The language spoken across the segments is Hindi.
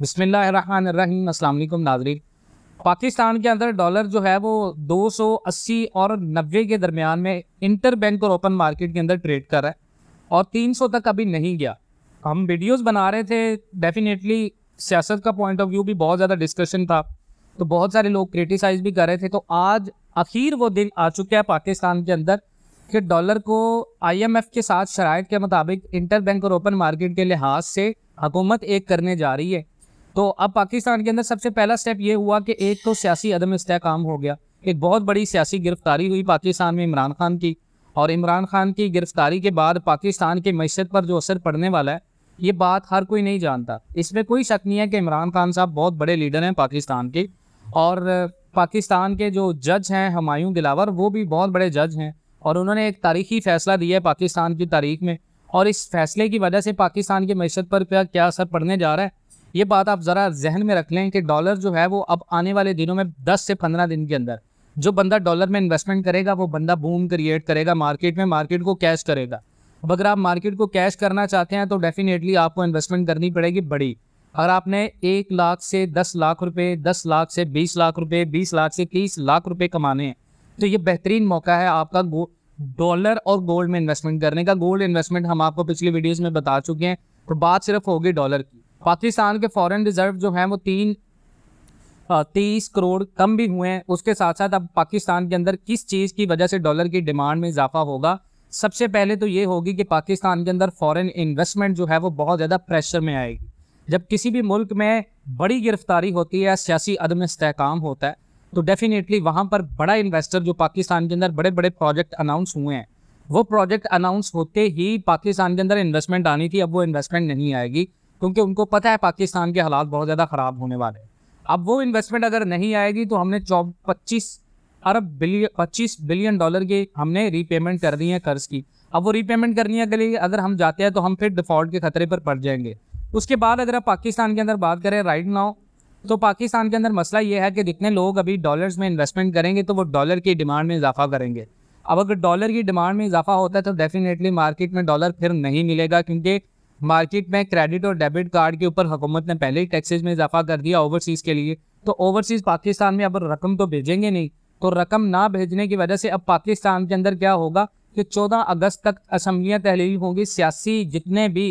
बिस्मिल्लाहिर्रहमानिर्रहीम अस्सलाम वालेकुम नाज़रीन। पाकिस्तान के अंदर डॉलर जो है वो 280 और 90 के दरमियान में इंटर बैंक और ओपन मार्केट के अंदर ट्रेड कर रहा है और 300 तक अभी नहीं गया। हम वीडियोस बना रहे थे, डेफिनेटली सियासत का पॉइंट ऑफ व्यू भी बहुत ज़्यादा डिस्कशन था, तो बहुत सारे लोग क्रिटिसाइज़ भी कर रहे थे। तो आज आखिर वो दिन आ चुका है पाकिस्तान के अंदर कि डॉलर को IMF के साथ शराइत के मुताबिक इंटर बैंक और ओपन मार्केट के लिहाज से हुकूमत एक करने जा रही है। तो अब पाकिस्तान के अंदर सबसे पहला स्टेप ये हुआ कि एक तो सियासी अदम इस्तेहकाम हो गया, एक बहुत बड़ी सियासी गिरफ्तारी हुई पाकिस्तान में इमरान खान की, और इमरान खान की गिरफ्तारी के बाद पाकिस्तान के मैशत पर जो असर पड़ने वाला है ये बात हर कोई नहीं जानता। इसमें कोई शक नहीं है कि इमरान खान साहब बहुत बड़े लीडर हैं पाकिस्तान के, और पाकिस्तान के जो जज हैं हमायूं दिलावर वो भी बहुत बड़े जज हैं और उन्होंने एक तारीखी फ़ैसला दिया है पाकिस्तान की तारीख में। और इस फैसले की वजह से पाकिस्तान के मैशत पर क्या असर पड़ने जा रहा है ये बात आप ज़रा जहन में रख लें कि डॉलर जो है वो अब आने वाले दिनों में 10 से 15 दिन के अंदर जो बंदा डॉलर में इन्वेस्टमेंट करेगा वो बंदा बूम क्रिएट करेगा मार्केट में, मार्केट को कैश करेगा। अब अगर आप मार्केट को कैश करना चाहते हैं तो डेफिनेटली आपको इन्वेस्टमेंट करनी पड़ेगी बड़ी। अगर आपने 1 लाख से 10 लाख रुपये, 10 लाख से 20 लाख रुपये, 20 लाख से 30 लाख रुपये कमाने हैं तो ये बेहतरीन मौका है आपका डॉलर और गोल्ड में इन्वेस्टमेंट करने का। गोल्ड इन्वेस्टमेंट हम आपको पिछली वीडियोज़ में बता चुके हैं, तो बात सिर्फ होगी डॉलर की। पाकिस्तान के फॉरेन रिजर्व जो हैं वो 30 करोड़ कम भी हुए हैं। उसके साथ साथ अब पाकिस्तान के अंदर किस चीज़ की वजह से डॉलर की डिमांड में इजाफा होगा, सबसे पहले तो ये होगी कि पाकिस्तान के अंदर फॉरेन इन्वेस्टमेंट जो है वो बहुत ज़्यादा प्रेशर में आएगी। जब किसी भी मुल्क में बड़ी गिरफ्तारी होती है, सियासी अदम इस्तेहकाम होता है, तो डेफिनेटली वहाँ पर बड़ा इन्वेस्टर जो पाकिस्तान के अंदर बड़े बड़े प्रोजेक्ट अनाउंस हुए हैं, वो प्रोजेक्ट अनाउंस होते ही पाकिस्तान के अंदर इन्वेस्टमेंट आनी थी, अब वो इन्वेस्टमेंट नहीं आएगी क्योंकि उनको पता है पाकिस्तान के हालात बहुत ज़्यादा ख़राब होने वाले हैं। अब वो इन्वेस्टमेंट अगर नहीं आएगी तो हमने 25 बिलियन डॉलर की हमने रीपेमेंट कर दी है कर्ज़ की। अब वो रीपेमेंट करने के लिए अगर हम जाते हैं तो हम फिर डिफ़ॉल्ट के खतरे पर पड़ जाएंगे। उसके बाद अगर आप पाकिस्तान के अंदर बात करें राइट नाउ, तो पाकिस्तान के अंदर मसला ये है कि जितने लोग अभी डॉलर्स में इन्वेस्टमेंट करेंगे तो वो डॉलर की डिमांड में इजाफा करेंगे। अब अगर डॉलर की डिमांड में इजाफा होता है तो डेफिनेटली मार्केट में डॉलर फिर नहीं मिलेगा क्योंकि मार्केट में क्रेडिट और डेबिट कार्ड के ऊपर हुकूमत ने पहले ही टैक्सेस में इजाफा कर दिया ओवरसीज़ के लिए। तो ओवरसीज़ पाकिस्तान में अब रकम तो भेजेंगे नहीं, तो रकम ना भेजने की वजह से अब पाकिस्तान के अंदर क्या होगा कि 14 अगस्त तक असम्बलियाँ तहलील होंगी। सियासी जितने भी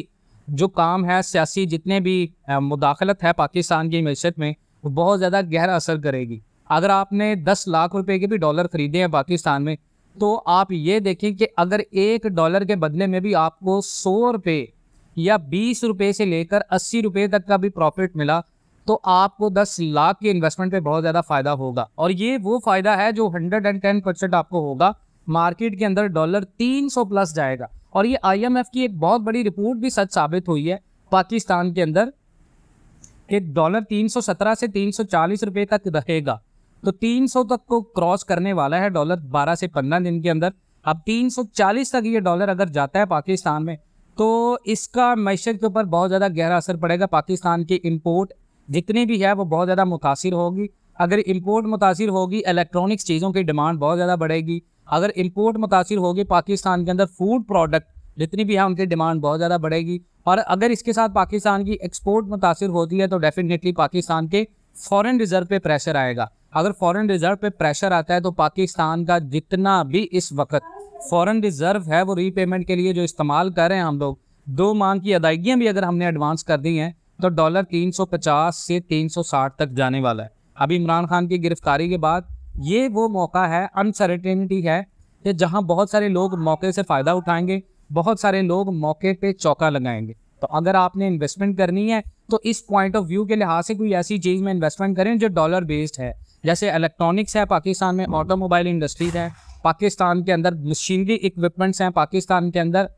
जो काम है, सियासी जितने भी मुदाखलत है पाकिस्तान की मैशत में, वो बहुत ज़्यादा गहरा असर करेगी। अगर आपने 10 लाख रुपए के भी डॉलर ख़रीदे हैं पाकिस्तान में तो आप ये देखें कि अगर 1 डॉलर के बदले में भी आपको 100 रुपये या 20 रुपये से लेकर 80 रुपये तक का भी प्रॉफिट मिला तो आपको 10 लाख की इन्वेस्टमेंट पे बहुत ज़्यादा फ़ायदा होगा। और ये वो फ़ायदा है जो 110% आपको होगा। मार्केट के अंदर डॉलर 300+ जाएगा और ये IMF की एक बहुत बड़ी रिपोर्ट भी सच साबित हुई है पाकिस्तान के अंदर कि डॉलर 317 से 340 रुपये तक रहेगा। तो 300 तक को क्रॉस करने वाला है डॉलर 12 से 15 दिन के अंदर। अब 340 तक ये डॉलर अगर जाता है पाकिस्तान में तो इसका मैशत के ऊपर बहुत ज़्यादा गहरा असर पड़ेगा। पाकिस्तान की इम्पोर्ट जितनी भी है वो बहुत ज़्यादा मुतासिर होगी। अगर इम्पोर्ट मुतासिर होगी इलेक्ट्रॉनिक्स चीज़ों की डिमांड बहुत ज़्यादा बढ़ेगी। अगर इम्पोर्ट मुतासिर होगी पाकिस्तान के अंदर फूड प्रोडक्ट जितनी भी है उनकी डिमांड बहुत ज़्यादा बढ़ेगी। और अगर इसके साथ पाकिस्तान की एक्सपोर्ट मुतासिर होती है तो डेफिनेटली पाकिस्तान के फॉरेन रिज़र्व पे प्रेशर आएगा। अगर फॉरेन रिज़र्व पे प्रेशर आता है तो पाकिस्तान का जितना भी इस वक्त फॉरेन रिज़र्व है वो रीपेमेंट के लिए जो इस्तेमाल कर रहे हैं हम लोग, 2 माह की अदायगियाँ भी अगर हमने एडवांस कर दी हैं तो डॉलर 350 से 360 तक जाने वाला है। अभी इमरान खान की गिरफ्तारी के बाद ये वो मौका है, अनसर्टेनिटी है कि जहाँ बहुत सारे लोग मौके से फ़ायदा उठाएंगे, बहुत सारे लोग मौके पे चौका लगाएंगे। तो अगर आपने इन्वेस्टमेंट करनी है तो इस पॉइंट ऑफ व्यू के लिहाज से कोई ऐसी चीज़ में इन्वेस्टमेंट करें जो डॉलर बेस्ड है, जैसे इलेक्ट्रॉनिक्स है पाकिस्तान में, ऑटोमोबाइल इंडस्ट्रीज है पाकिस्तान के अंदर, मशीनरी इक्विपमेंट्स हैं पाकिस्तान के अंदर,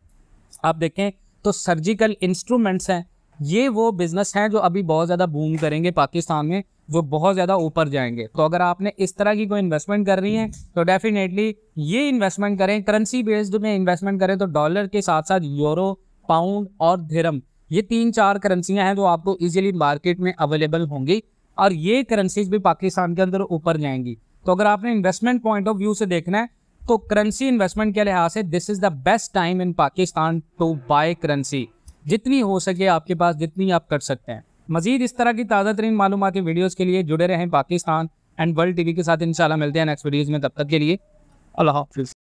आप देखें तो सर्जिकल इंस्ट्रूमेंट्स हैं। ये वो बिज़नेस हैं जो अभी बहुत ज़्यादा बूम करेंगे पाकिस्तान में, वो बहुत ज़्यादा ऊपर जाएंगे। तो अगर आपने इस तरह की कोई इन्वेस्टमेंट कर रही है तो डेफिनेटली ये इन्वेस्टमेंट करें। करेंसी बेस्ड में इन्वेस्टमेंट करें तो डॉलर के साथ साथ यूरो, पाउंड और दिरहम, ये 3-4 करेंसियाँ हैं जो आपको ईजिली मार्केट में अवेलेबल होंगी और ये करेंसीज भी पाकिस्तान के अंदर ऊपर जाएंगी। तो अगर आपने इन्वेस्टमेंट पॉइंट ऑफ व्यू से देखना है तो करेंसी इन्वेस्टमेंट के लिहाज से this is the best time in Pakistan to buy currency. जितनी हो सके आपके पास जितनी आप कर सकते हैं। मजीद इस तरह की ताज़ा तरीन मालूमात की वीडियोज़ के लिए जुड़े रहें पाकिस्तान एंड वर्ल्ड टीवी के साथ। इंशाल्लाह मिलते हैं नेक्स्ट वीडियोज़ में, तब तक के लिए अल्लाह हाफ़िज़।